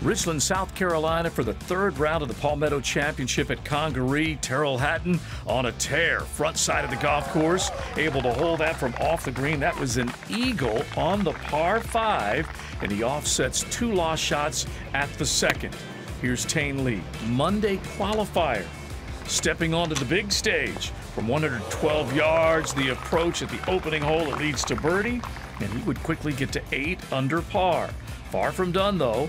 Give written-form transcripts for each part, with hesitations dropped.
Richland, South Carolina for the third round of the Palmetto Championship at Congaree. Tyrrell Hatton on a tear, front side of the golf course, able to hold that from off the green. That was an eagle on the par five, and he offsets two lost shots at the second. Here's Tain Lee, Monday qualifier, stepping onto the big stage. From 112 yards, the approach at the opening hole, it leads to birdie, and he would quickly get to 8 under par. Far from done, though.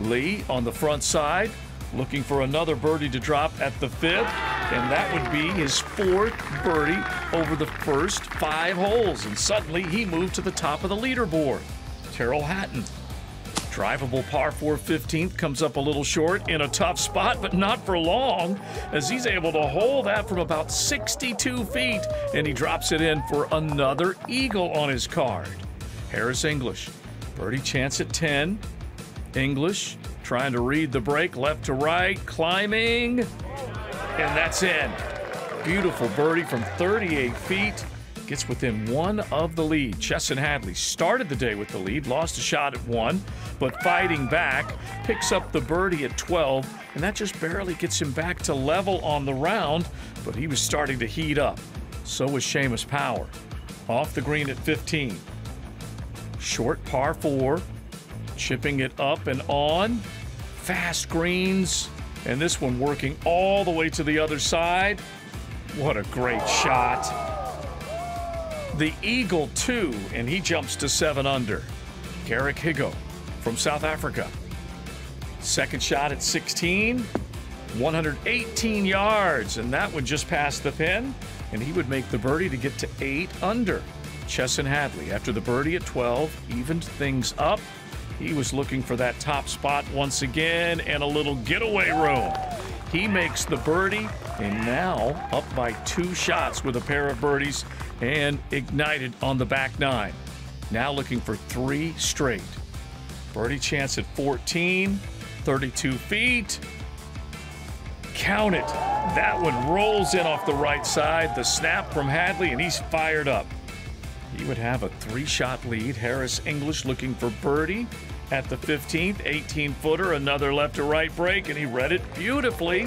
Lee on the front side, looking for another birdie to drop at the 5th, and that would be his 4th birdie over the first 5 holes, and suddenly he moved to the top of the leaderboard. Tyrrell Hatton, drivable par 4 15th, comes up a little short in a tough spot, but not for long, as he's able to hold that from about 62 feet, and he drops it in for another eagle on his card. Harris English, birdie chance at 10. English trying to read the break, left to right, climbing, and that's in. Beautiful birdie from 38 feet, gets within one of the lead. Chesson Hadley started the day with the lead, lost a shot at 1, but fighting back, picks up the birdie at 12, and that just barely gets him back to level on the round, but he was starting to heat up. So was Sheamus Power. Off the green at 15. Short par 4. Chipping it up and on, fast greens, and this one working all the way to the other side. What a great shot. The eagle too, and he jumps to 7 under. Garrick Higgo from South Africa. Second shot at 16, 118 yards, and that one just passed the pin, and he would make the birdie to get to 8 under. Chesson Hadley, after the birdie at 12, evened things up. He was looking for that top spot once again and a little getaway room. He makes the birdie, and now up by 2 shots with a pair of birdies and ignited on the back 9. Now looking for 3 straight. Birdie chance at 14, 32 feet. Count it. That one rolls in off the right side. The snap from Hadley, and he's fired up. He would have a 3-shot lead. Harris English looking for birdie at the 15th, 18-footer, another left to right break, and he read it beautifully.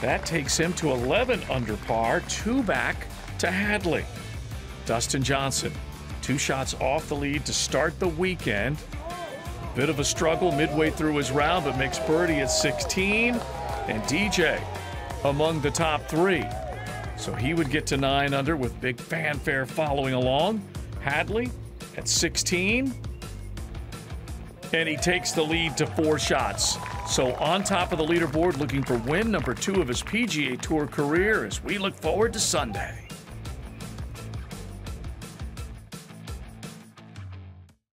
That takes him to 11 under par, 2 back to Hadley. Dustin Johnson, 2 shots off the lead to start the weekend. Bit of a struggle midway through his round, but makes birdie at 16, and DJ among the top 3. So he would get to 9 under with big fanfare following along. Hadley at 16, and he takes the lead to 4 shots. So on top of the leaderboard, looking for win number 2 of his PGA Tour career as we look forward to Sunday.